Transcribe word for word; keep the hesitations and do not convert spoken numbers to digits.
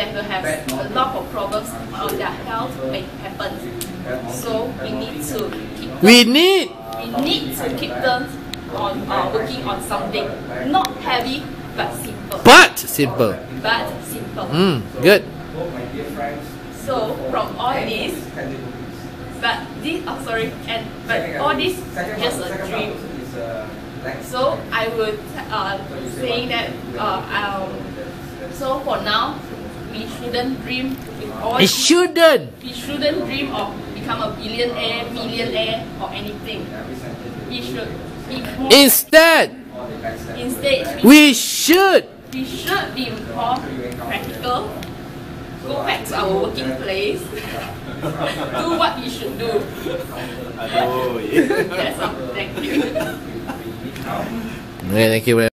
that will have a lot of problems or their health may happen. So we need to keep them, we need we need to keep them on uh, working on something not heavy but simple. But simple. But simple. Mm, good. So from all this, but this oh sorry, and but all this is just a dream. So I would uh, say that uh, um, so for now we shouldn't dream with all. It shouldn't. We shouldn't dream of become a billionaire, millionaire, or anything. We should. Be more instead. Instead. We, we should. We should be more practical. Go back to our working place. Do what we should do. That's all. Thank you. Okay, thank you very much.